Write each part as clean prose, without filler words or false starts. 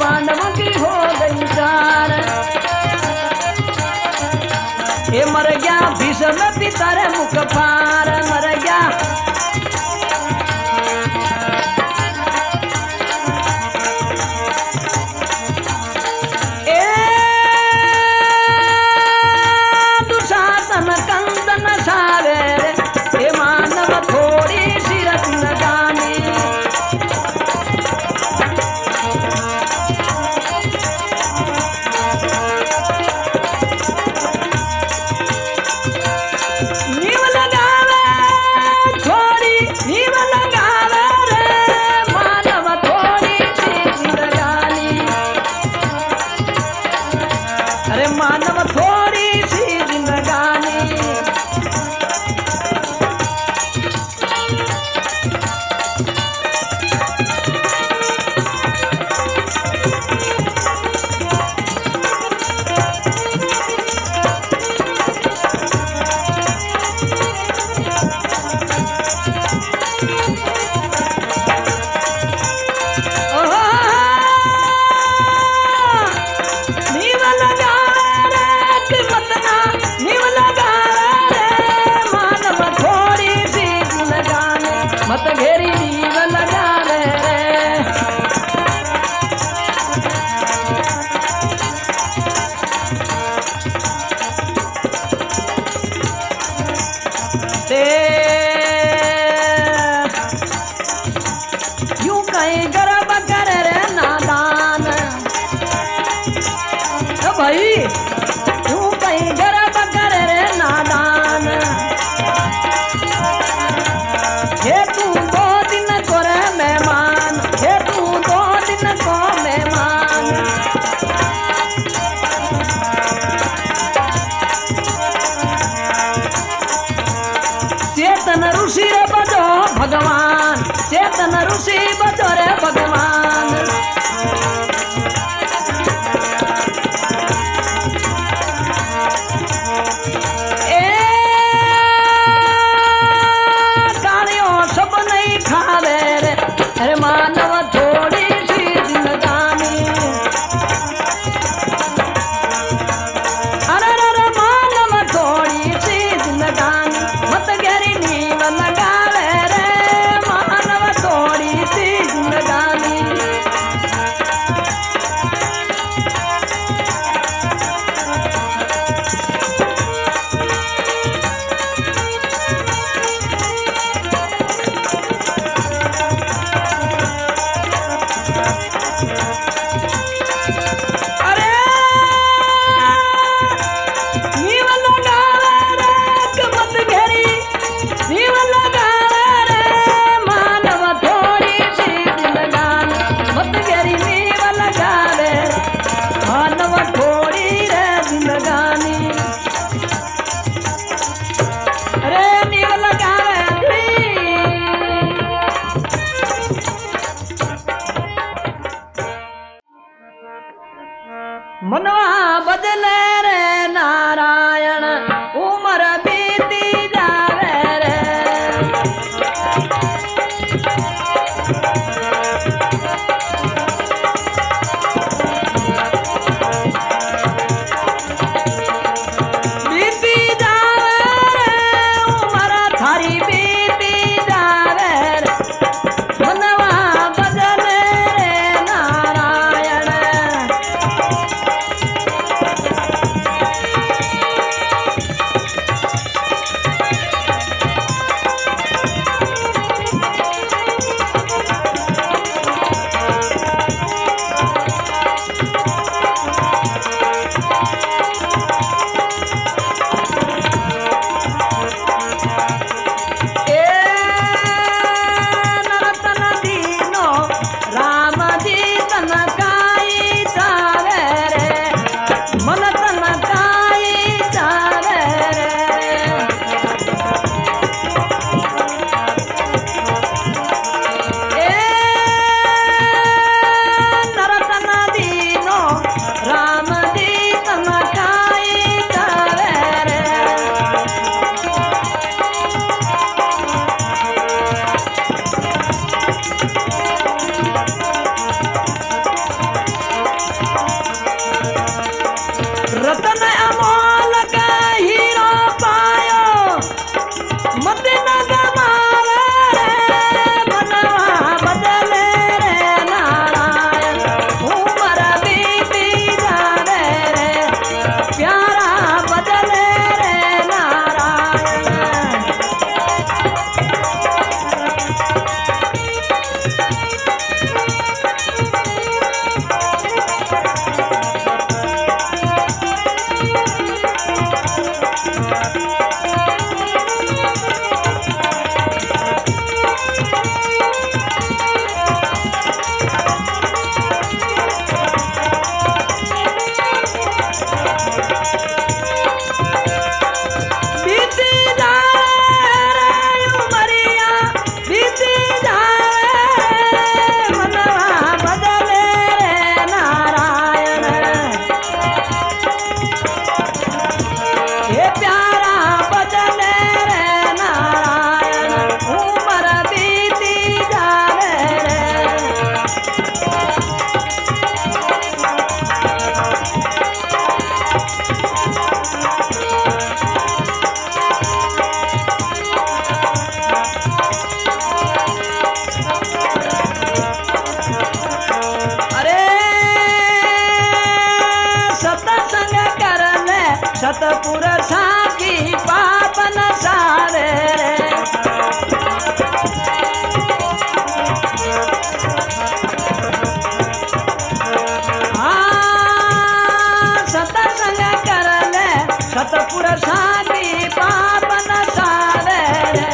पांडवों की हो गई। भई तू कहीं गरब कर रे नादान हे तू दो दिन को रे मेहमान हे तू दो दिन को मेहमान चेतन ऋषि रे बजो भगवान चेतन ऋषि बजो रे भगवान सतपुर सानी पावन सारे रे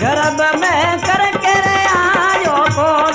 गर्भ में करके आयो को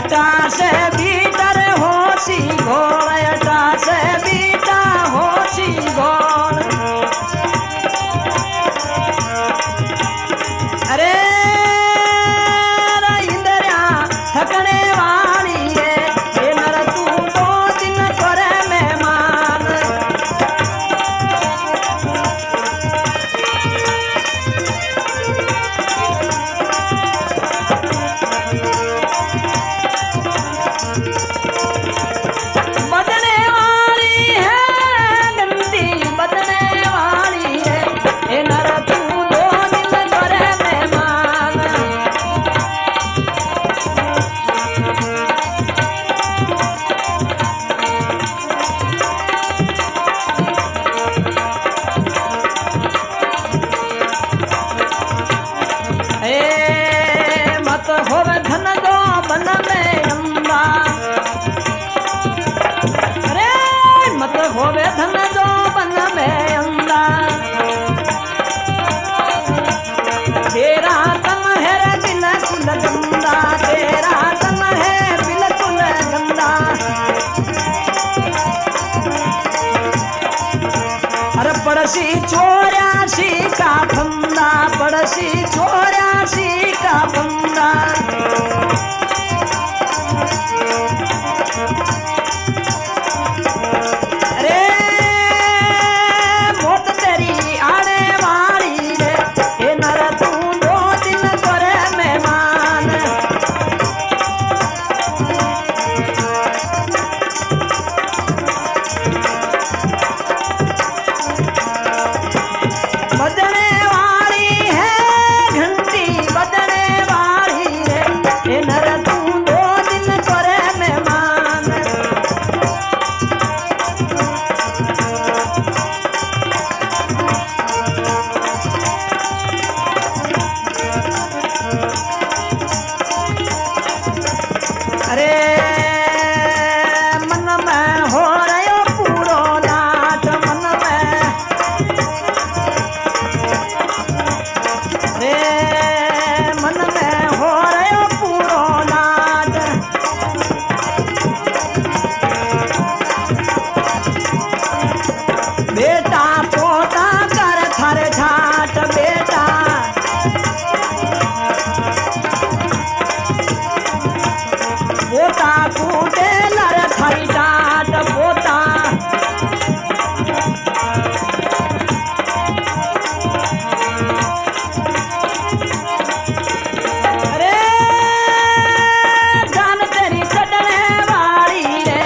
अटा से भीतर होशी घोर, अटा से बीता होशी घोर। अरे इंद्रिया थकने वाली है, ये नर तू दो दिन करे मेहमान। बदने वाली है गंदी, बदने वाली है, ये नर तू दो दिन करे मेहमान। हे मत होवे धन दो बन में अम्बा, अरे मत होवे धन दो बन में अम्बा। तेरा तन है बिल्कुल गंदा, तेरा तन है बिल्कुल गंदा। अरे पड़ोसी छोरा सी का फंदा, पड़ोसी छोरा सी का फंदा। अरे मौत तेरी आने वाली है, ये नर तू दो दिन करे मेहमान। बजने वाली है घंटी, बजने वाली है, ये नर तू दो दिन करे मेहमान। अरे मन में हो रयो पूरो नाच, मन में। अरे मन में हो रयो पूरो नाच। बेटा पोता कर थारे ठाट, बेटा पोता कूटे नर थारी डाट, पोता अरे जान तेरी चढ़ने वाली रे,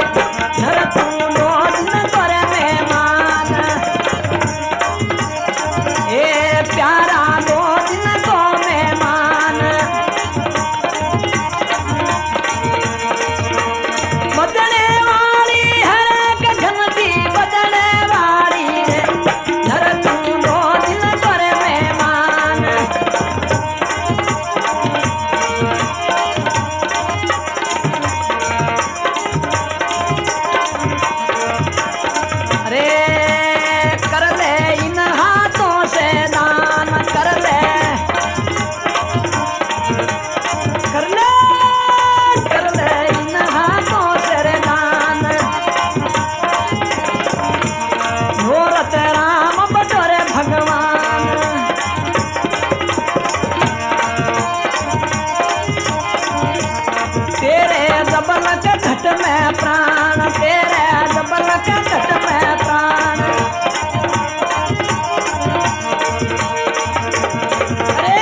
नर तू रोज न करे मेहमान। ए प्यारा दो दिन को मेहमान। बदने वाली है गगनती, बदने वाली है, नर तू दो दिन करे मेहमान। अरे कर ले इन हाथों से दान, कर ले इन हाथों से रे दान। भोरत राम बटोरे भगवान। तेरे जबल के घट में प्राण, तेरे जबल के घट में प्राण। अरे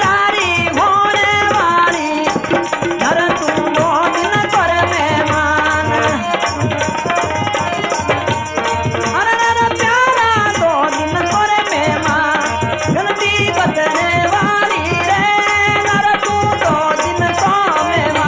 तारी होने वाली, नर तू दो दिन करे मेहमान। अरे नर प्यारा दो दिन करे मेहमान। गलती बदने वाली रे, नर तू दो दिन को मेहमान।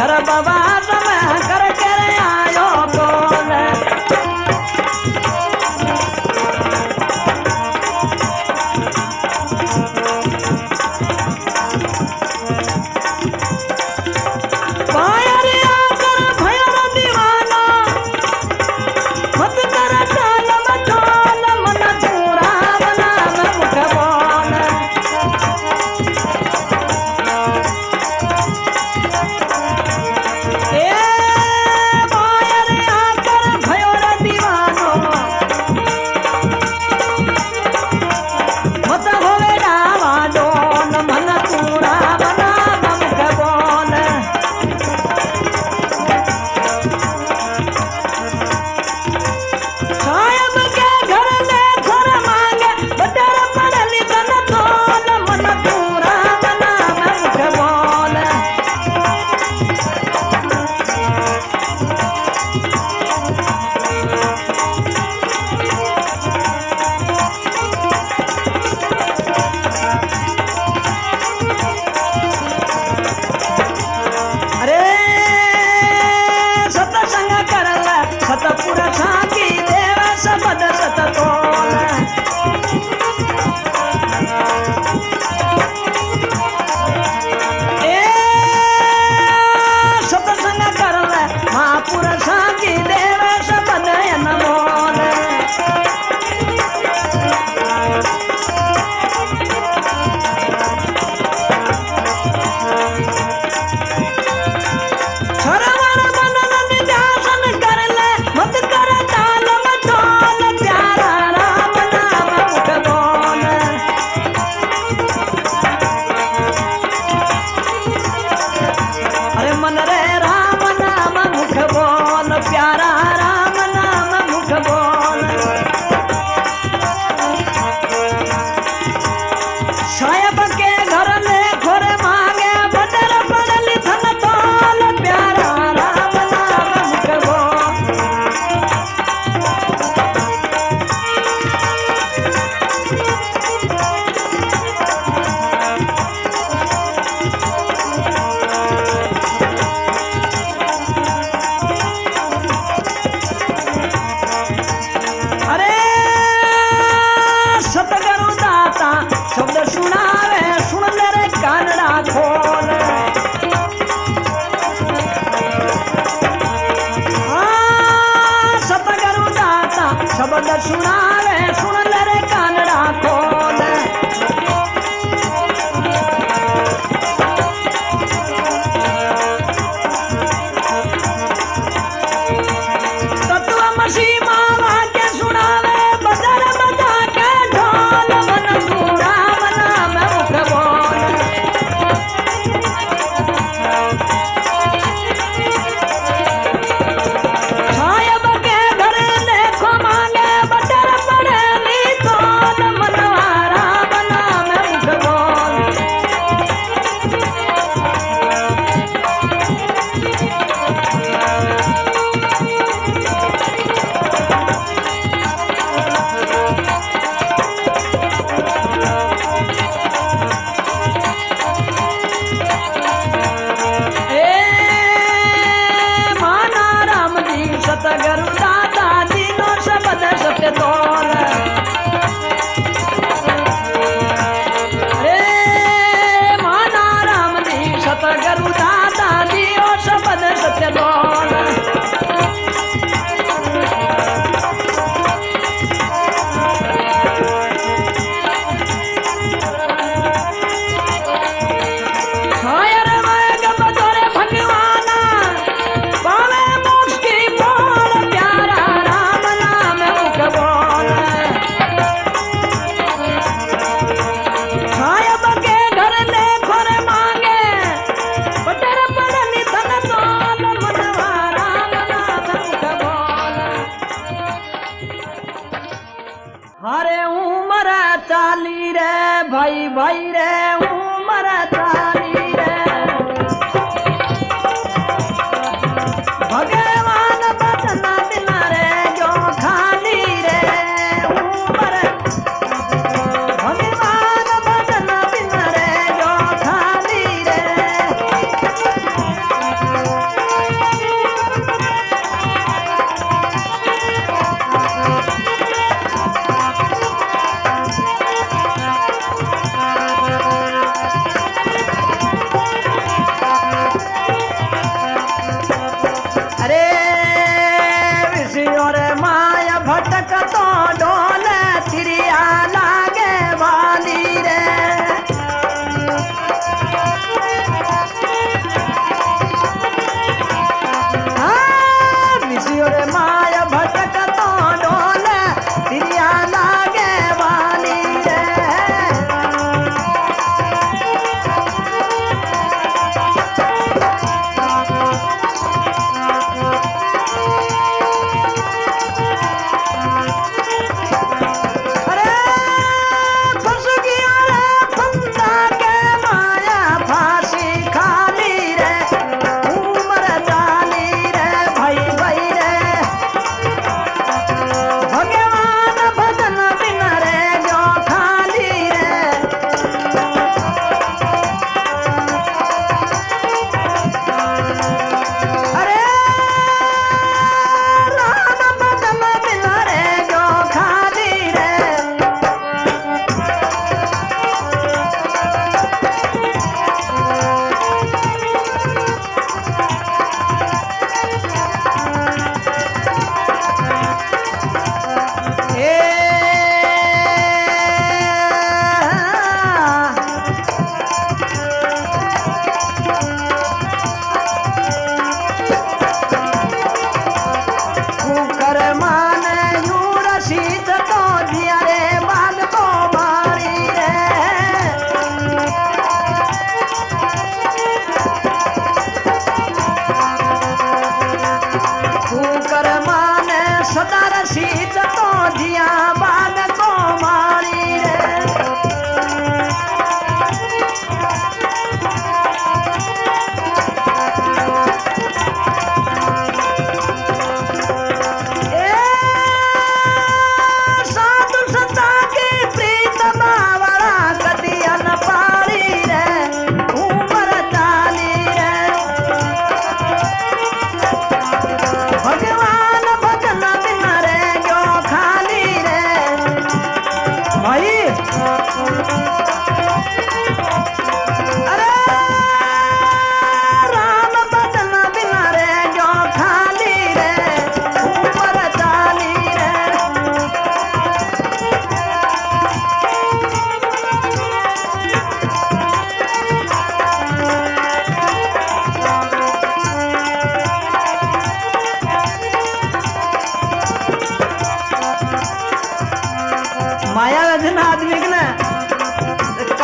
घर बाबा कर आयो बोल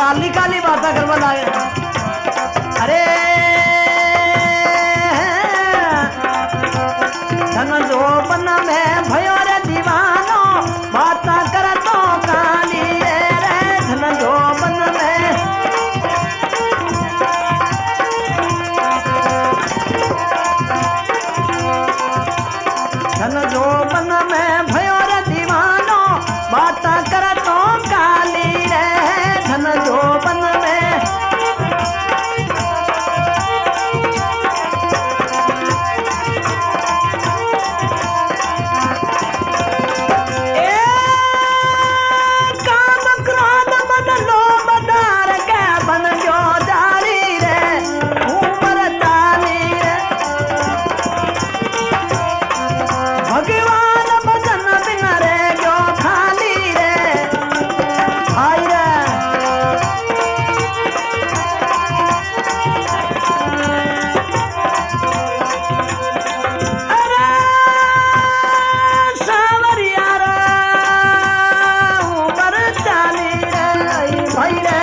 काली काली बातें करवा लागे। अरे धन जोपन में भयो रे दीवानो बातें कर तो काली रे। धन जोपन में भयो रे दीवानो बातें कर तो काली रे। धन जोपन में काम क्रोध मद लोभ डार के बन गयो जारी रे। उमर चाली रे भगवान भजन बिन रे गयो खाली रे। भाई रे अरे सावरिया रे उमर चाली रे। भाई रे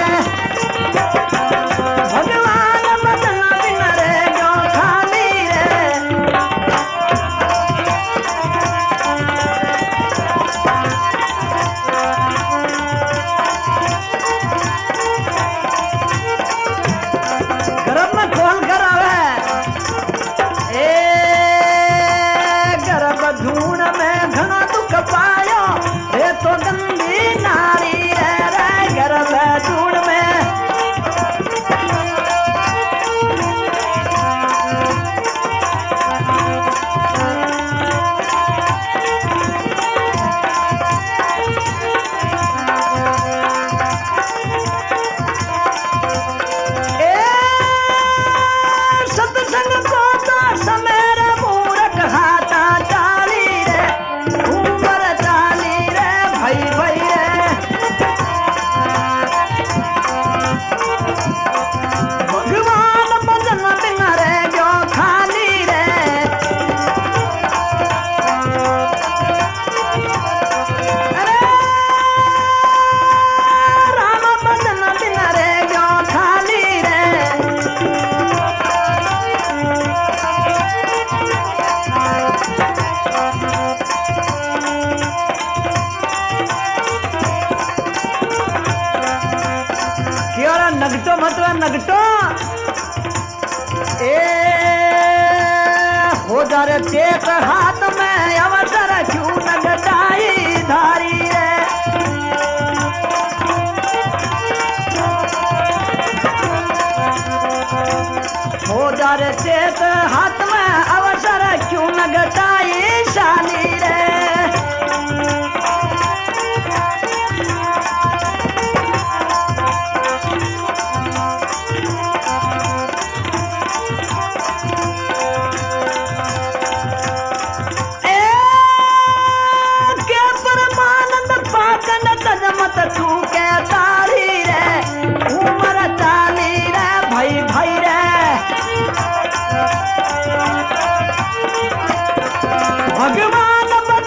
भगवान बदन बिन रे गो खाली रे। गर्भ में खोल कर आवे ए गर्भ झूण में घना दुख पायो ये तो गंदी नारी है रे। गर्भ झूण में ए सत्संग को तो समेर मूरख हाथा चाली रे। उमर चाली रे। भाई भाई रे भगवान भजन बिन रे गयो खाली रे। अरे राम भजन बिन रे गयो खाली रे। क्यों रे नगटो मत वे नगटो ए हो जा रे चेत हाथ में अवसर क्यों नगटाई धारी रे। हो जा रे चेत हाथ में अवसर क्यों नगटाई शाली रे। ए के परमानंद पाकन तजमत तू के तारी रे। उमर चाली रे। भाई भाई रे भगवान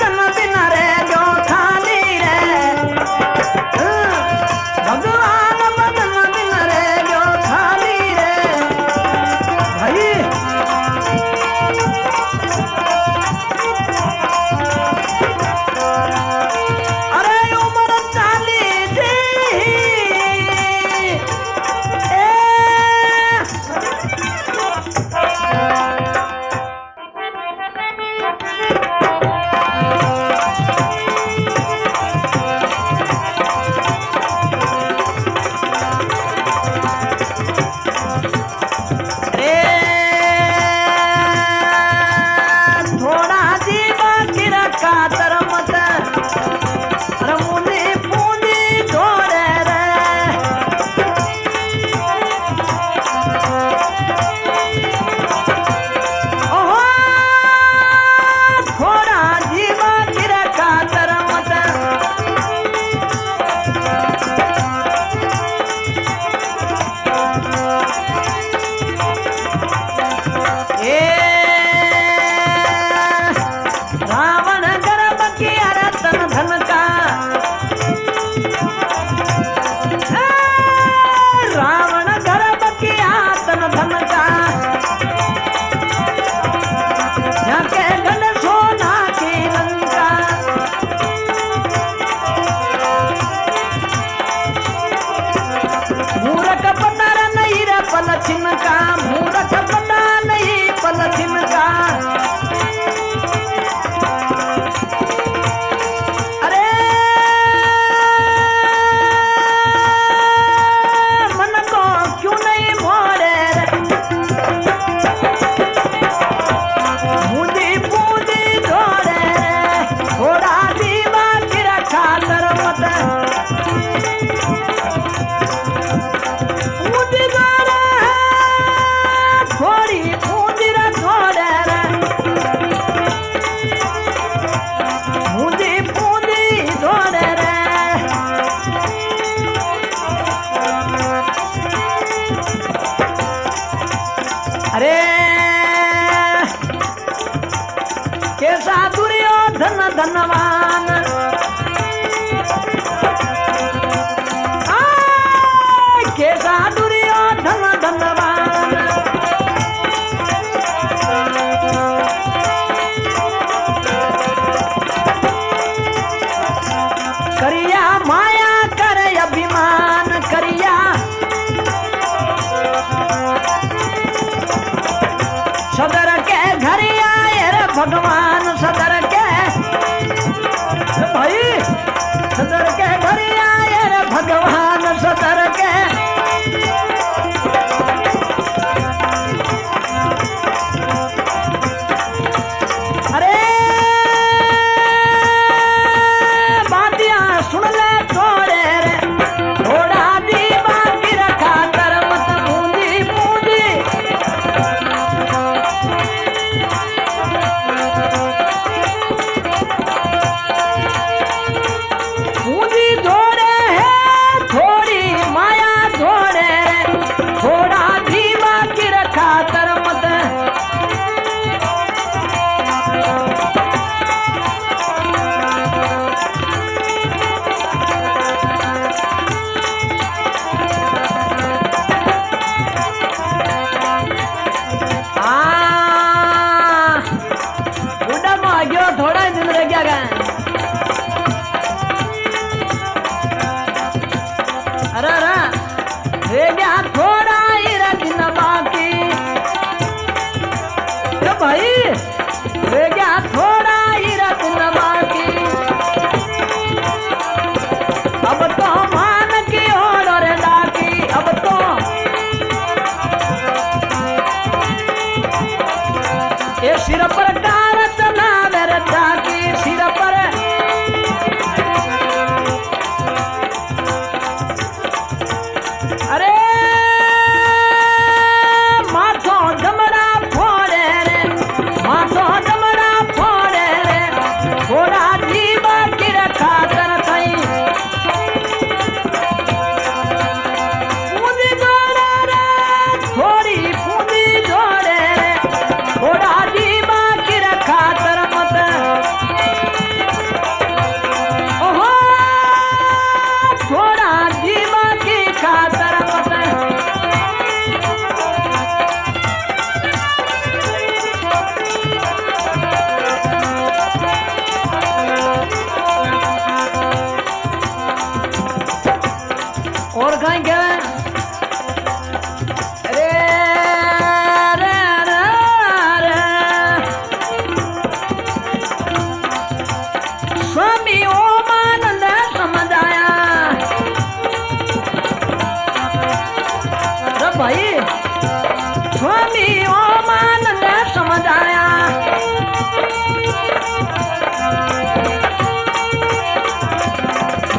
मूरख बना नहीं रे पलथिन का, मूरख बना नहीं पलथिन का। अरे मन को क्यों नहीं मोरे मुदी पूदी धोरे घोड़ा दीवा तेरा खातर मत धन धनवान के धन धनवान करिया माया कर अभिमान करिया सदर के घर आए रे भगवान सदर भाई सदर के घर आए रे भगवान सदर के अरे बातिया सुन ले छोड़े रे थोड़ा दी बाकी रखा कर मत पूंजी पूंजी सिर पर कारत ना मेरे ताकी सिर पर अरे माथो डमरा फोड़े रे माथो डमरा फोड़े रे घोड़ा दीवा की रखा कर स्वामी ओमानंद समझाया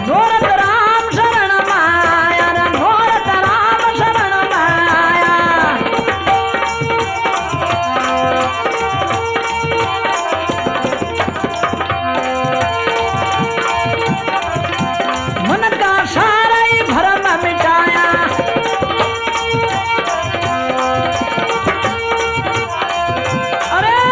नोरत राम शरण माया नोरत राम शरण माया मन का सारा ही भरम मिटाया अरे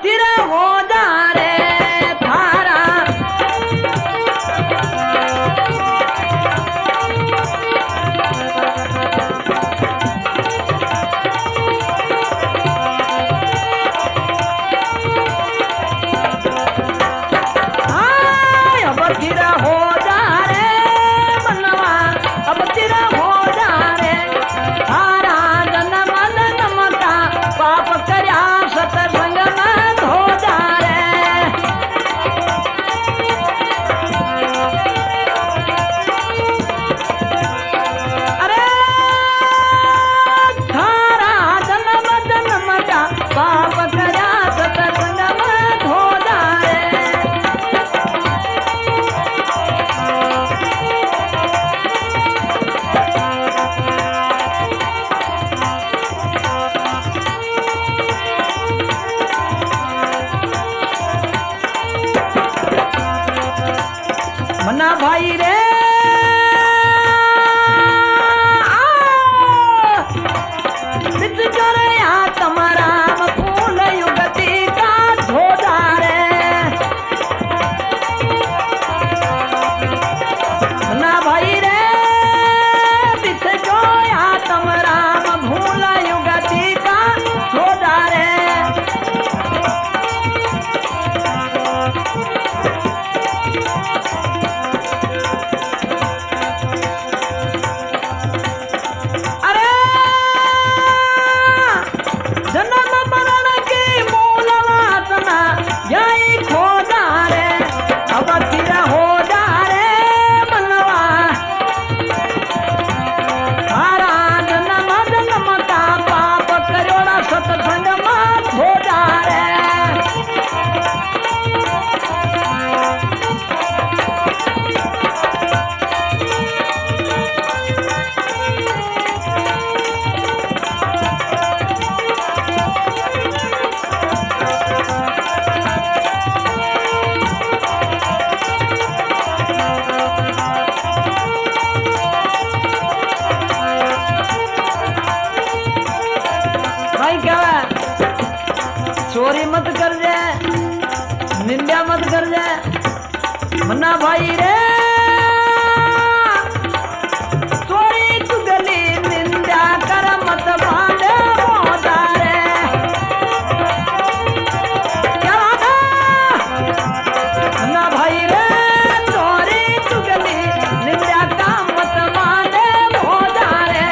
स्थिर हो जा रे थारा भाई रे चोरी मत कर जाए, निंदा मत कर जाए मन्ना भाई रे। चोरी तू गली निंदा कर मत बांधे मोदारे क्या मन्ना भाई रे। चोरी तू गली निंदा का मत बांधे मोदारे।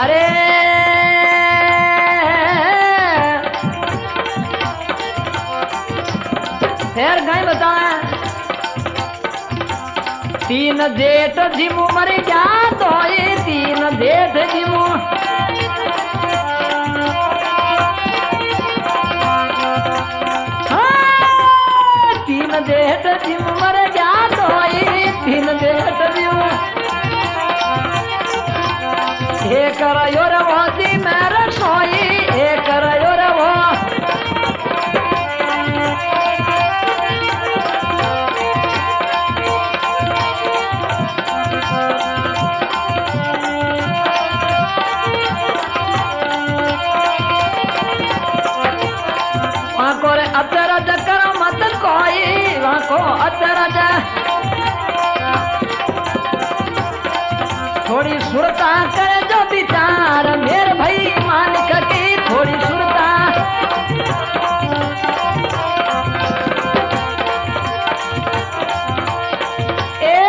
अरे फिर कहीं बताए तीन जेठ झिमू मर क्या तो ये तीन जेठ झिमू तीन जेठ झिमू मर क्या तो ये तीन जेठ झिमू एक करो रवा दी मेरा सोई एक करो रवा अतरा ज करो मत कोई वहां को अतरा ज थोड़ी सुरता करे जो विचार मेरे भाई मान के थोड़ी सुरता ए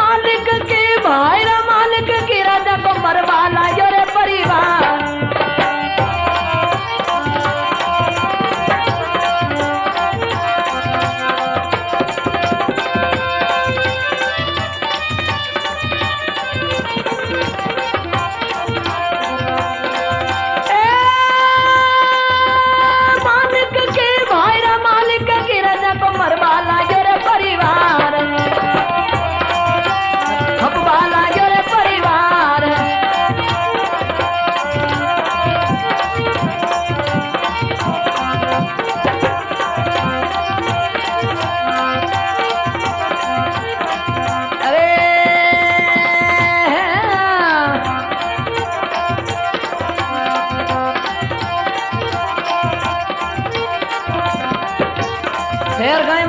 मालिक के भाई रे मालिक की राजा को मरवाना यो रे परिवार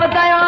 बताया